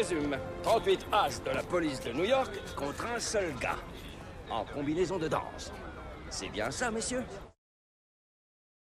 résume. 38 as de la police de New York contre un seul gars. En combinaison de danse. C'est bien ça, messieurs ?